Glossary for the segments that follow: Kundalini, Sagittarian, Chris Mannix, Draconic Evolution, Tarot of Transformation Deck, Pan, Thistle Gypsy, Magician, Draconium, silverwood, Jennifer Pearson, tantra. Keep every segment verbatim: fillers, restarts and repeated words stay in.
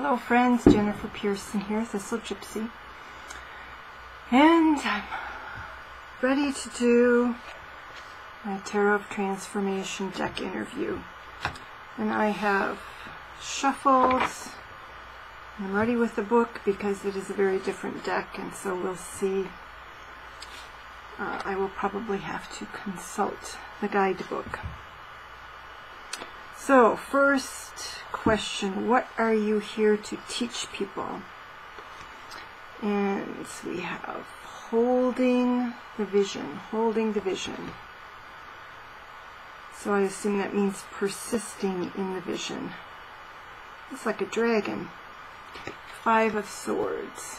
Hello friends, Jennifer Pearson here, Thistle Gypsy, and I'm ready to do my Tarot of Transformation Deck interview. And I have shuffled, I'm ready with the book because it is a very different deck, and so we'll see. Uh, I will probably have to consult the guidebook. So, first question, what are you here to teach people? And we have holding the vision, holding the vision. So I assume that means persisting in the vision. It's like a dragon. Five of Swords.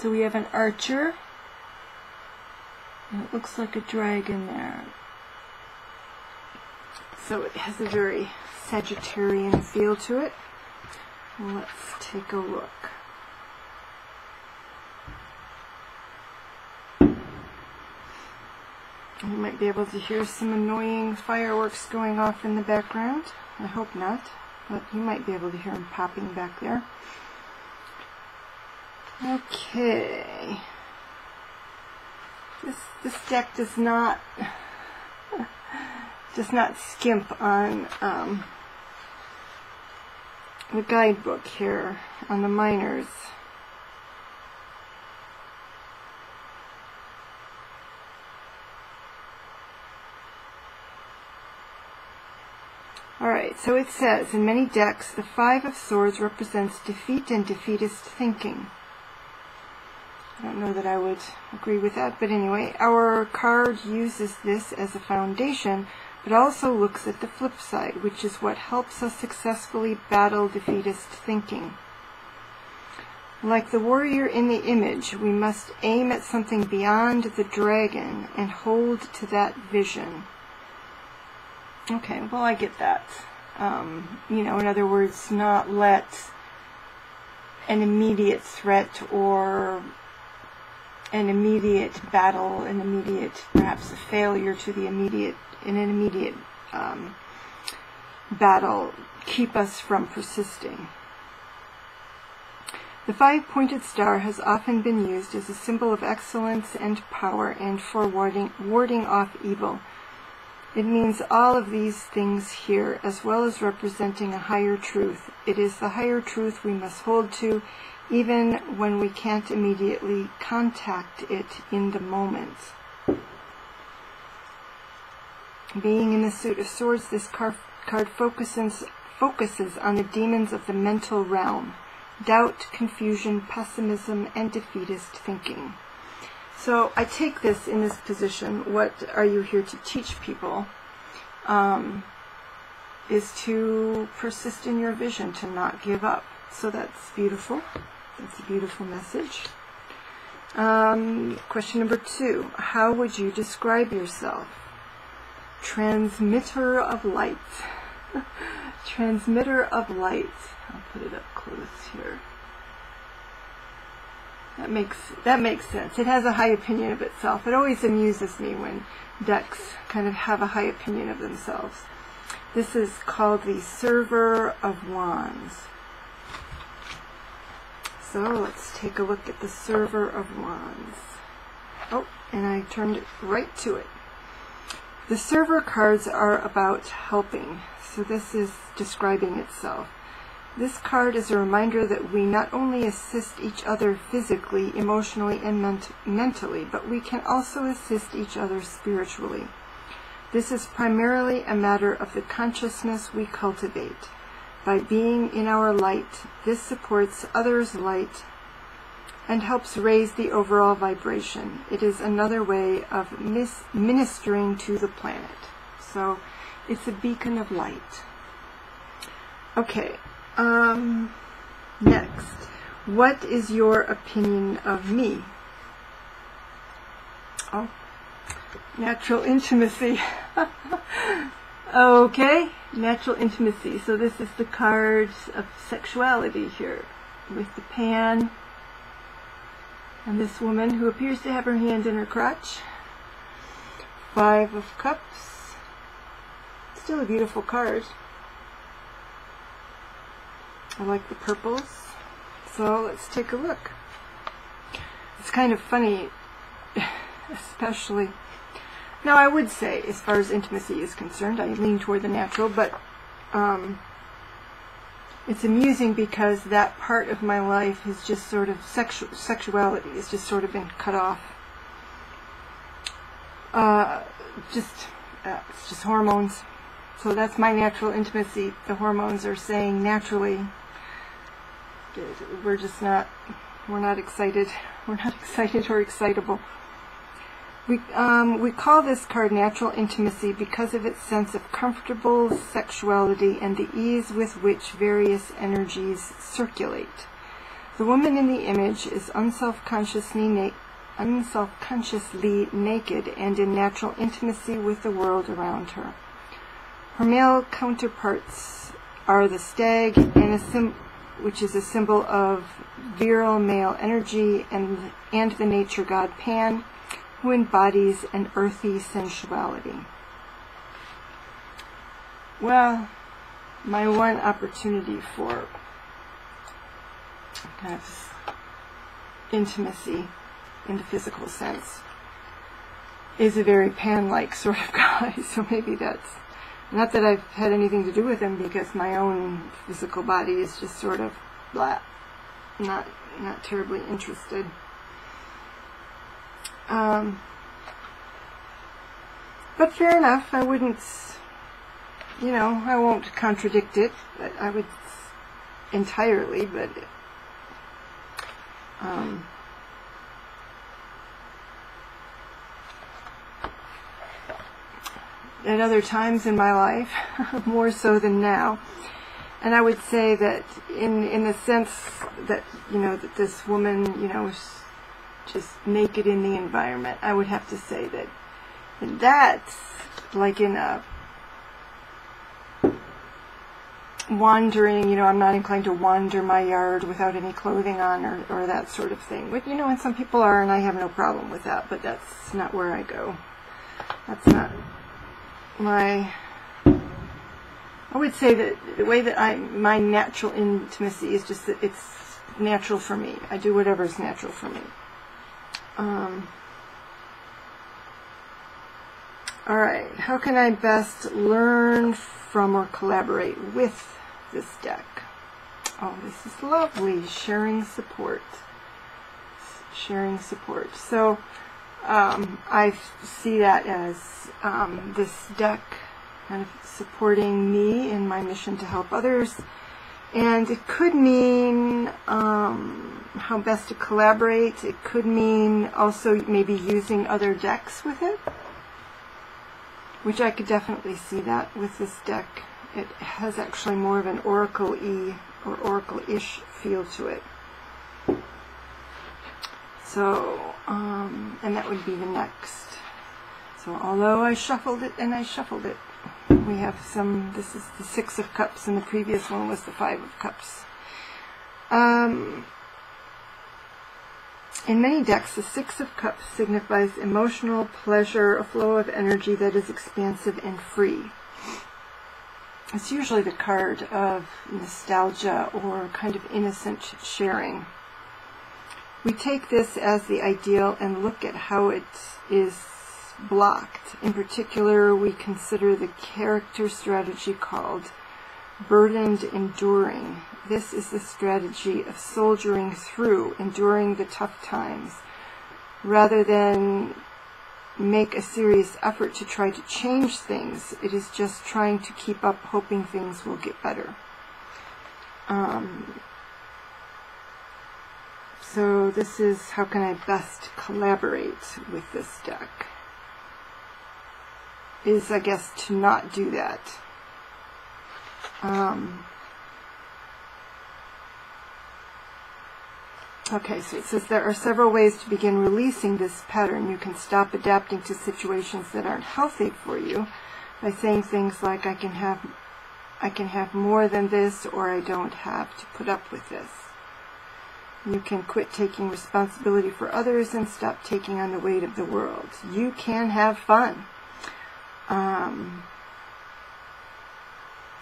So we have an archer. And it looks like a dragon there. So it has a very Sagittarian feel to it. Let's take a look. You might be able to hear some annoying fireworks going off in the background. I hope not, but you might be able to hear them popping back there. Okay. This, this deck does not... does not skimp on um, the guidebook here, on the minors. Alright, so it says, in many decks, the Five of Swords represents defeat and defeatist thinking. I don't know that I would agree with that, but anyway, our card uses this as a foundation, but also looks at the flip side, which is what helps us successfully battle defeatist thinking. Like the warrior in the image, we must aim at something beyond the dragon and hold to that vision. Okay, well, I get that. Um, you know, in other words, not let an immediate threat or an immediate battle, an immediate, perhaps a failure to the immediate in an immediate um, battle, keep us from persisting. The five-pointed star has often been used as a symbol of excellence and power and for warding, warding off evil. It means all of these things here, as well as representing a higher truth. It is the higher truth we must hold to, even when we can't immediately contact it in the moment. Being in the suit of swords, this car card focuses, focuses on the demons of the mental realm. Doubt, confusion, pessimism, and defeatist thinking. So I take this in this position, what are you here to teach people, um, is to persist in your vision, to not give up. So that's beautiful. That's a beautiful message. Um, question number two, how would you describe yourself? Transmitter of light. Transmitter of light. I'll put it up close here. That makes that makes sense. It has a high opinion of itself. It always amuses me when decks kind of have a high opinion of themselves. This is called the Server of Wands. So let's take a look at the Server of Wands. Oh, and I turned it right to it. The server cards are about helping, so this is describing itself. This card is a reminder that we not only assist each other physically, emotionally, and ment mentally, but we can also assist each other spiritually. This is primarily a matter of the consciousness we cultivate. By being in our light, this supports others' light and helps raise the overall vibration. It is another way of mis ministering to the planet. So it's a beacon of light. Okay, um, next. What is your opinion of me? Oh, natural intimacy. Okay, natural intimacy. So this is the cards of sexuality here with the Pan. And this woman who appears to have her hand in her crotch. Five of Cups. Still a beautiful card. I like the purples. So let's take a look. It's kind of funny, especially... Now, I would say, as far as intimacy is concerned, I lean toward the natural, but um, it's amusing because that part of my life is just sort of... Sexu sexuality has just sort of been cut off. Uh, just... Uh, it's just hormones. So that's my natural intimacy. The hormones are saying naturally, we're just not, we're not excited. We're not excited or excitable. We, um, we call this card natural intimacy because of its sense of comfortable sexuality and the ease with which various energies circulate. The woman in the image is unselfconsciously naked. unselfconsciously naked and in natural intimacy with the world around her. Her male counterparts are the stag, and a sim which is a symbol of virile male energy, and, and the nature god Pan, who embodies an earthy sensuality. Well, my one opportunity for kind of intimacy in the physical sense is a very Pan-like sort of guy, so maybe that's not that I've had anything to do with him, because my own physical body is just sort of blah, not not terribly interested. Um, but fair enough. I wouldn't, you know, I won't contradict it. But I would entirely, but. Um, At other times in my life, more so than now, and I would say that in in the sense that, you know, that this woman, you know, was just naked in the environment, I would have to say that that's like in a wandering, you know, I'm not inclined to wander my yard without any clothing on, or, or that sort of thing. But, you know, and some people are, and I have no problem with that, but that's not where I go. That's not... My, I would say that the way that I, my natural intimacy is just that it's natural for me. I do whatever is natural for me. Um, all right, how can I best learn from or collaborate with this deck? Oh, this is lovely, sharing support, sharing support. So, Um, I see that as um, this deck kind of supporting me in my mission to help others, and it could mean um, how best to collaborate. It could mean also maybe using other decks with it, which I could definitely see that with this deck. It has actually more of an oracle-y or oracle-ish feel to it. So, um, and that would be the next. So, although I shuffled it and I shuffled it, we have some, this is the Six of Cups, and the previous one was the Five of Cups. Um, in many decks, the Six of Cups signifies emotional pleasure, a flow of energy that is expansive and free. It's usually the card of nostalgia or kind of innocent sharing. We take this as the ideal and look at how it is blocked. In particular, we consider the character strategy called burdened enduring. This is the strategy of soldiering through, enduring the tough times, rather than make a serious effort to try to change things. It is just trying to keep up, hoping things will get better. Um, So this is how can I best collaborate with this deck, is, I guess, to not do that. Um, okay, so it says there are several ways to begin releasing this pattern. You can stop adapting to situations that aren't healthy for you by saying things like, I can have, I can have more than this, or I don't have to put up with this. You can quit taking responsibility for others and stop taking on the weight of the world. You can have fun. Um,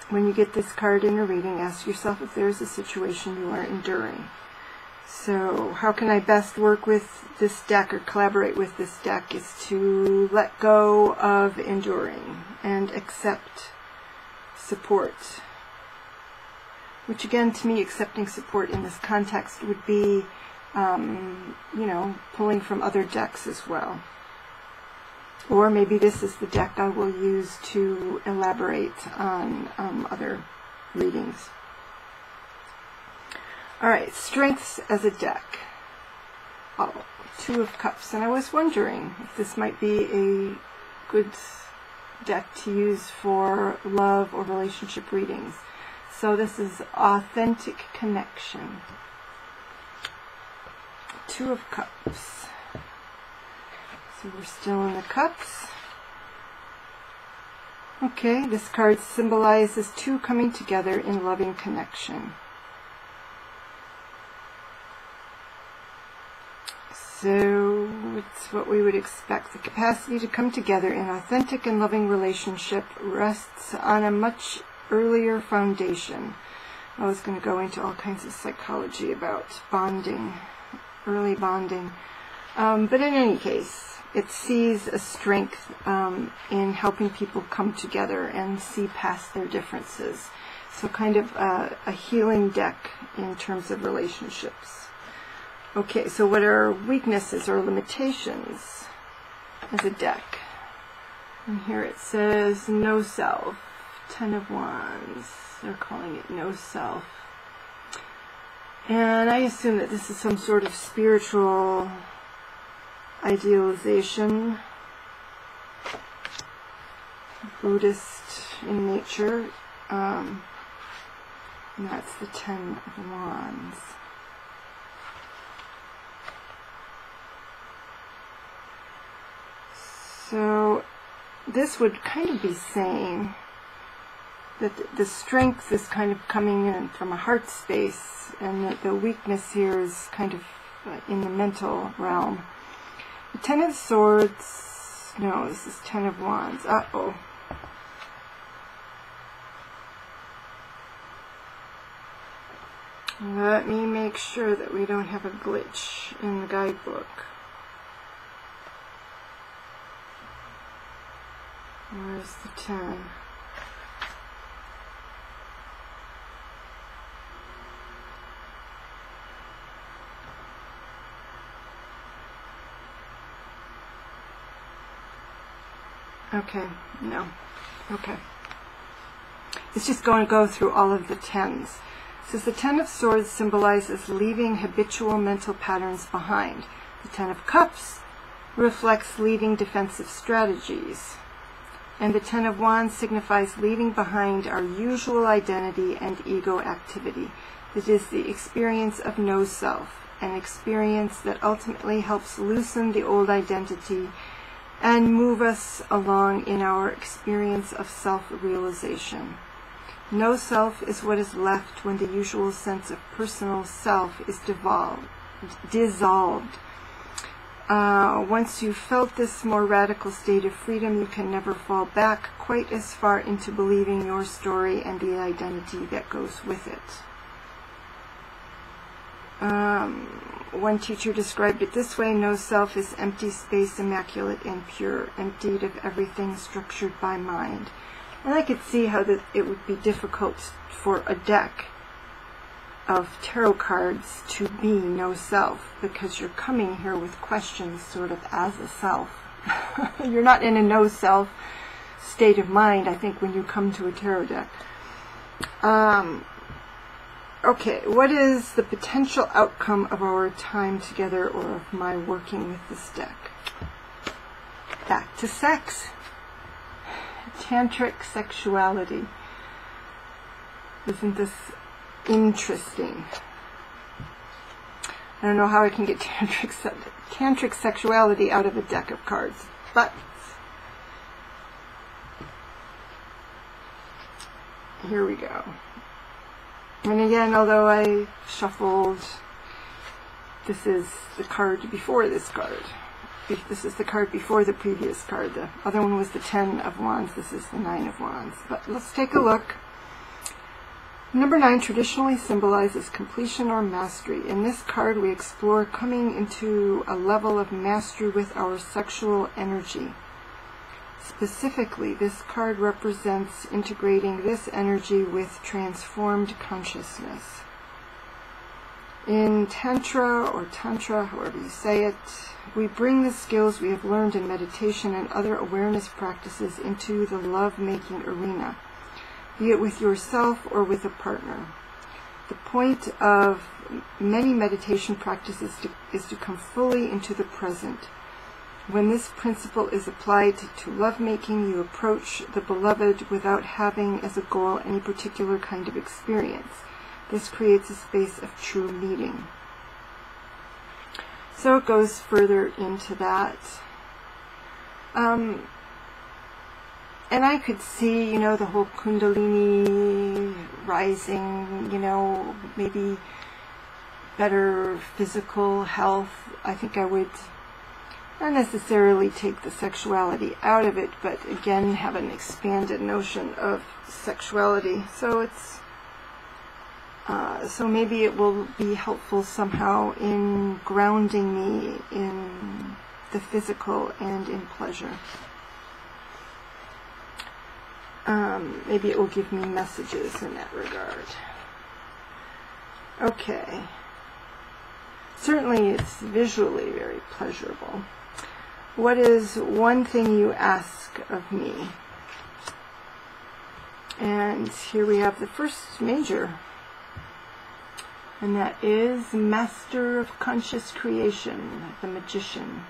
when you get this card in a reading, ask yourself if there is a situation you are enduring. So how can I best work with this deck or collaborate with this deck is to let go of enduring and accept support. Which again, to me, accepting support in this context would be, um, you know, pulling from other decks as well. Or maybe this is the deck I will use to elaborate on um, other readings. Alright, strengths as a deck. Oh, Two of Cups. And I was wondering if this might be a good deck to use for love or relationship readings. So this is Authentic Connection. Two of Cups. So we're still in the Cups. Okay, this card symbolizes two coming together in loving connection. So it's what we would expect. The capacity to come together in authentic and loving relationship rests on a much earlier foundation. I was going to go into all kinds of psychology about bonding, early bonding. Um, but in any case, it sees a strength um, in helping people come together and see past their differences. So kind of a, a healing deck in terms of relationships. Okay, so what are weaknesses or limitations as a deck? And here it says no self. Ten of Wands. They're calling it no self. And I assume that this is some sort of spiritual idealization, Buddhist in nature. Um, and that's the Ten of Wands. So this would kind of be saying that the strength is kind of coming in from a heart space, and that the weakness here is kind of in the mental realm. The Ten of Swords, no, this is Ten of Wands. Uh-oh. Let me make sure that we don't have a glitch in the guidebook. Where's the Ten? Okay, no. Okay. It's just going to go through all of the tens. It says the Ten of Swords symbolizes leaving habitual mental patterns behind. The Ten of Cups reflects leaving defensive strategies. And the Ten of Wands signifies leaving behind our usual identity and ego activity. It is the experience of no self, an experience that ultimately helps loosen the old identity and move us along in our experience of self-realization. No self is what is left when the usual sense of personal self is devolved, dissolved. Uh, once you've felt this more radical state of freedom, you can never fall back quite as far into believing your story and the identity that goes with it. Um... One teacher described it this way: no self is empty space, immaculate and pure, emptied of everything structured by mind. And I could see how that it would be difficult for a deck of tarot cards to be no self, because you're coming here with questions sort of as a self. You're not in a no self state of mind, I think, when you come to a tarot deck. Um... Okay, what is the potential outcome of our time together, or of my working with this deck? Back to sex. Tantric sexuality. Isn't this interesting? I don't know how I can get tantric, se tantric sexuality out of a deck of cards, but here we go. And again, although I shuffled, this is the card before this card. This is the card before the previous card. The other one was the Ten of Wands. This is the Nine of Wands. But let's take a look Number nine traditionally symbolizes completion or mastery. In this card, we explore coming into a level of mastery with our sexual energy. Specifically, this card represents integrating this energy with transformed consciousness. In Tantra, or Tantra, however you say it, we bring the skills we have learned in meditation and other awareness practices into the love-making arena, be it with yourself or with a partner. The point of many meditation practices to, is to come fully into the present. When this principle is applied to lovemaking, you approach the beloved without having as a goal any particular kind of experience. This creates a space of true meeting. So it goes further into that. Um, and I could see, you know, the whole Kundalini rising, you know, maybe better physical health. I think I would not necessarily take the sexuality out of it, but again, have an expanded notion of sexuality. So it's Uh, so maybe it will be helpful somehow in grounding me in the physical and in pleasure. Um, maybe it will give me messages in that regard. Okay. Certainly it's visually very pleasurable. What is one thing you ask of me? And here we have the first major, and that is Master of Conscious Creation, the Magician.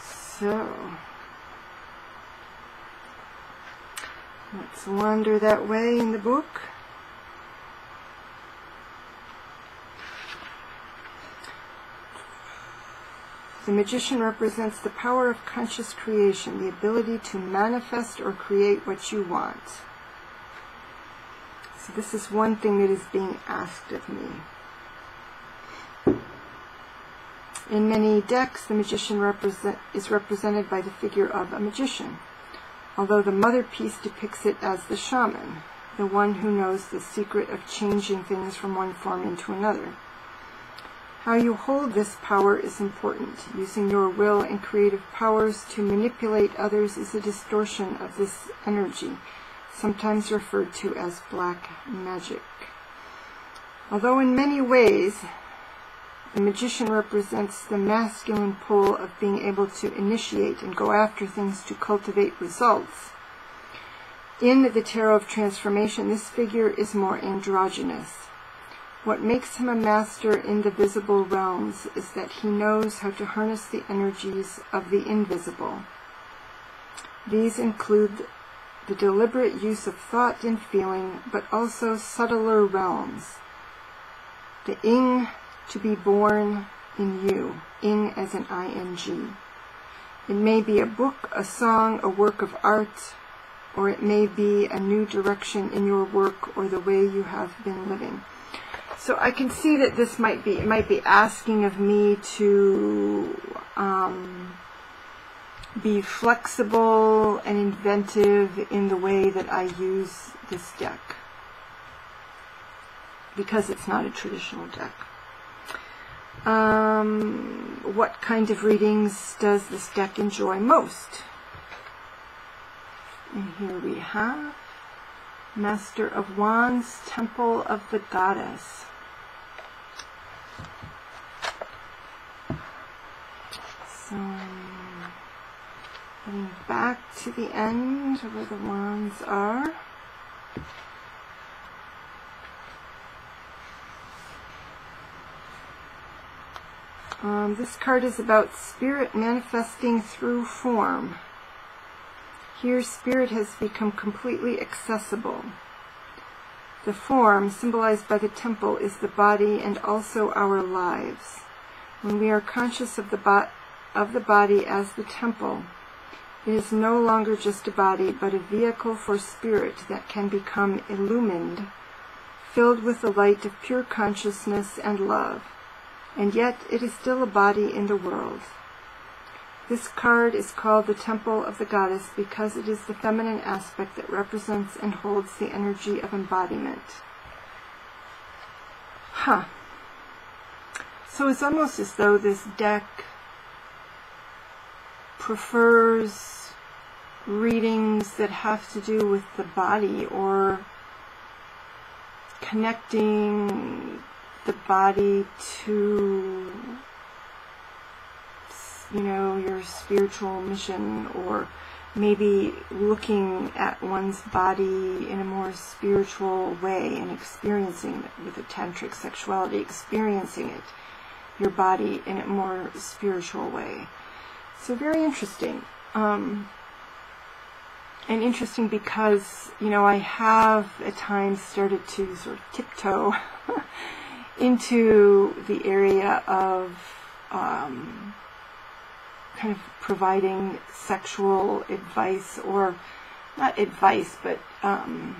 So, let's wander that way in the book. The Magician represents the power of conscious creation, the ability to manifest or create what you want. So this is one thing that is being asked of me. In many decks, the Magician represent, is represented by the figure of a magician, although the mother piece depicts it as the shaman, the one who knows the secret of changing things from one form into another. How you hold this power is important. Using your will and creative powers to manipulate others is a distortion of this energy, sometimes referred to as black magic. Although in many ways, the Magician represents the masculine pole of being able to initiate and go after things to cultivate results, in the Tarot of Transformation, this figure is more androgynous. What makes him a master in the visible realms is that he knows how to harness the energies of the invisible. These include the deliberate use of thought and feeling, but also subtler realms. The ing to be born in you, ing as an ing. It may be a book, a song, a work of art, or it may be a new direction in your work or the way you have been living. So I can see that this might be, it might be asking of me to um, be flexible and inventive in the way that I use this deck, because it's not a traditional deck. Um, what kind of readings does this deck enjoy most? And here we have Master of Wands, Temple of the Goddess. So, and back to the end where the wands are. Um, this card is about spirit manifesting through form. Here, spirit has become completely accessible. The form, symbolized by the temple, is the body and also our lives. When we are conscious of the, bo- of the body as the temple, it is no longer just a body, but a vehicle for spirit that can become illumined, filled with the light of pure consciousness and love, and yet it is still a body in the world. This card is called the Temple of the Goddess because it is the feminine aspect that represents and holds the energy of embodiment. Huh. So it's almost as though this deck prefers readings that have to do with the body or connecting the body to, you know, your spiritual mission, or maybe looking at one's body in a more spiritual way and experiencing it with a tantric sexuality, experiencing it, your body in a more spiritual way. So very interesting. Um, and interesting because, you know, I have at times started to sort of tiptoe into the area of um, kind of providing sexual advice, or not advice, but um,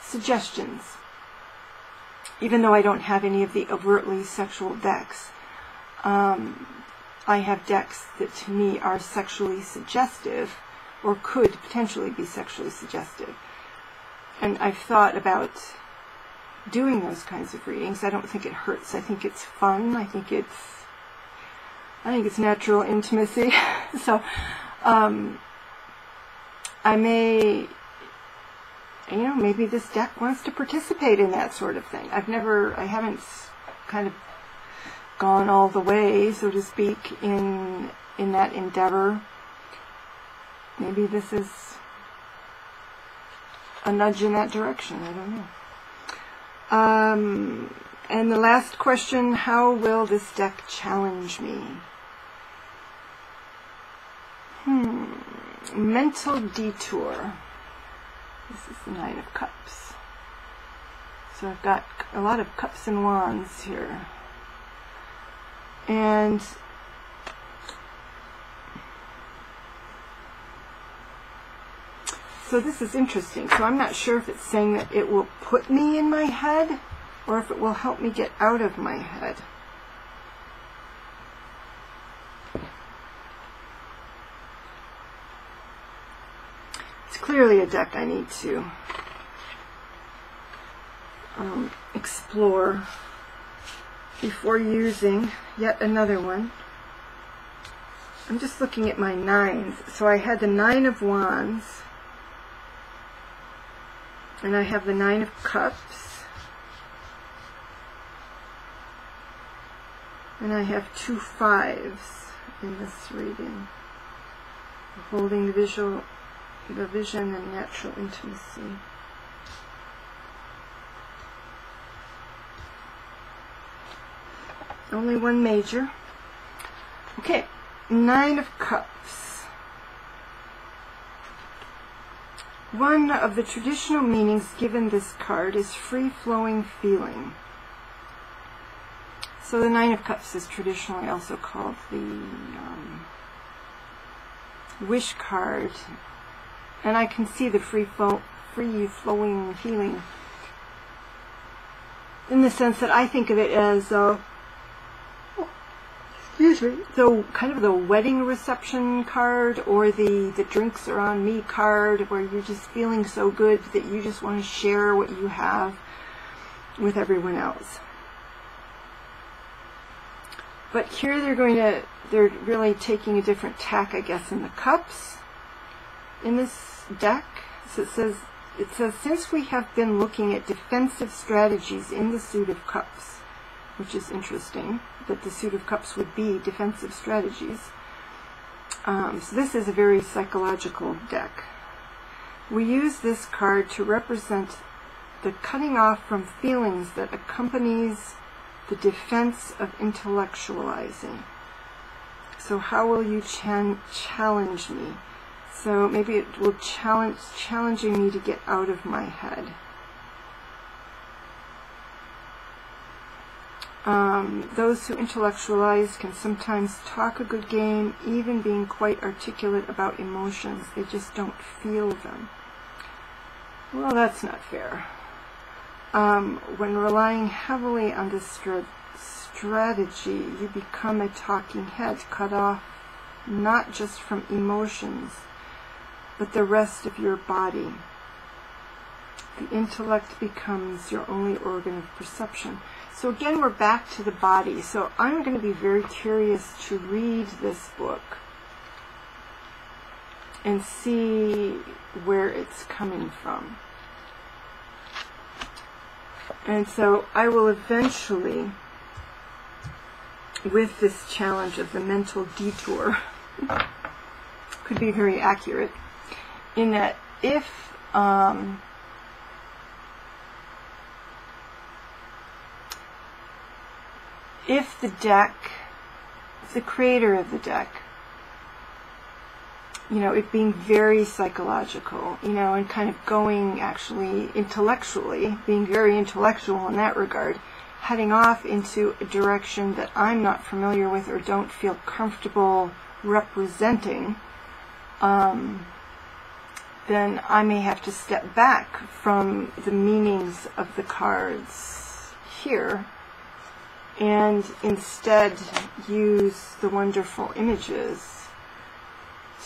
suggestions. Even though I don't have any of the overtly sexual decks, um, I have decks that to me are sexually suggestive, or could potentially be sexually suggestive. And I've thought about doing those kinds of readings. I don't think it hurts. I think it's fun. I think it's I think it's natural intimacy. So um, I may, you know, maybe this deck wants to participate in that sort of thing. I've never, I haven't kind of gone all the way, so to speak, in in that endeavor. Maybe this is a nudge in that direction. I don't know. Um, and the last question, how will this deck challenge me? Hmm. Mental detour. This is the Nine of Cups. So I've got a lot of cups and wands here. And so this is interesting. So I'm not sure if it's saying that it will put me in my head, or if it will help me get out of my head. It's clearly a deck I need to um, explore before using yet another one. I'm just looking at my nines. So I had the Nine of Wands, and I have the Nine of Cups, and I have two fives in this reading. Holding the visual, the vision and natural intimacy. Only one major. Okay, Nine of Cups. One of the traditional meanings given this card is free-flowing feeling. So the Nine of Cups is traditionally also called the um, wish card. And I can see the free flow, free flowing feeling in the sense that I think of it as uh, excuse me, the kind of the wedding reception card, or the, the drinks are on me card, where you're just feeling so good that you just want to share what you have with everyone else. But here they're going to, they're really taking a different tack, I guess, in the cups in this deck. So it says, it says, since we have been looking at defensive strategies in the Suit of Cups, which is interesting, that the Suit of Cups would be defensive strategies. Um, so this is a very psychological deck. We use this card to represent the cutting off from feelings that accompanies the defense of intellectualizing. So how will you ch- challenge me? So maybe it will challenge challenging me to get out of my head. Um, those who intellectualize can sometimes talk a good game, even being quite articulate about emotions. They just don't feel them. Well, that's not fair. Um, when relying heavily on this stra- strategy, you become a talking head, cut off not just from emotions, but the rest of your body. The intellect becomes your only organ of perception. So again, we're back to the body. So I'm going to be very curious to read this book and see where it's coming from. And so I will eventually, with this challenge of the mental detour, could be very accurate, in that if um, if the deck, if the creator of the deck, you know, it being very psychological, you know, and kind of going actually intellectually, being very intellectual in that regard, heading off into a direction that I'm not familiar with or don't feel comfortable representing, um, then I may have to step back from the meanings of the cards here and instead use the wonderful images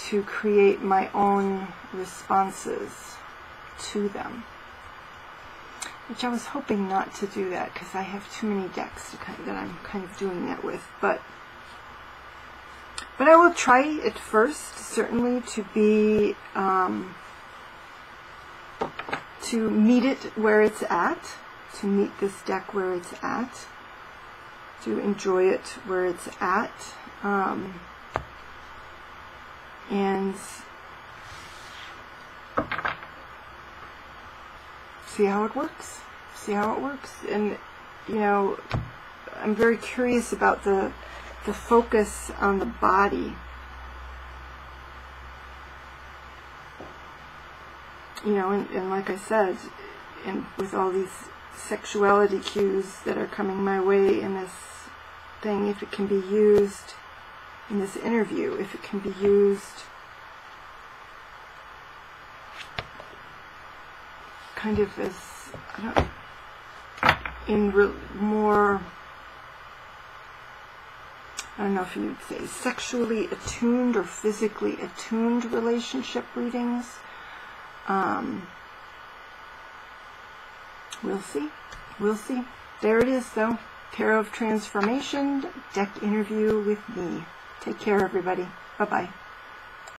to create my own responses to them, which I was hoping not to do that because I have too many decks to kind of, that I'm kind of doing that with. But but I will try at first, certainly, to be um, to meet it where it's at, to meet this deck where it's at, to enjoy it where it's at. Um, and see how it works, see how it works. And, you know, I'm very curious about the, the focus on the body. You know, and, and like I said, and with all these sexuality cues that are coming my way in this thing, if it can be used in this interview, if it can be used kind of as, I don't, in re, more, I don't know if you'd say sexually attuned or physically attuned relationship readings. Um, we'll see, we'll see. There it is though, Tarot of Transformation Deck interview with me. Take care, everybody. Bye-bye.